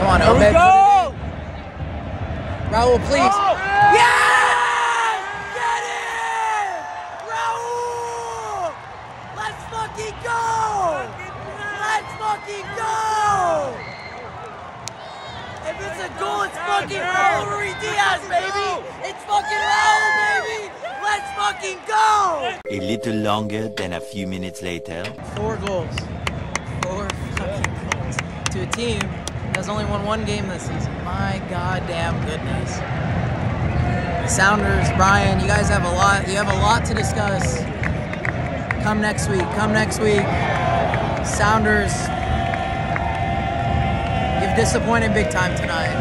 Come on, Obed. Here we go! Raúl, please. Oh. Yes! Get it! Raúl! Let's fucking go! Let's fucking go! If it's a goal, it's fucking Raúl Ruidíaz, baby! It's fucking Raúl, baby! Let's fucking go! A little longer than a few minutes later. 4 goals. 4 fucking goals. To a team that's only won 1 game this season. My goddamn goodness. The Sounders, Brian, you guys have a lot. You have a lot to discuss. Come next week. Come next week. Sounders, you've disappointed big time tonight.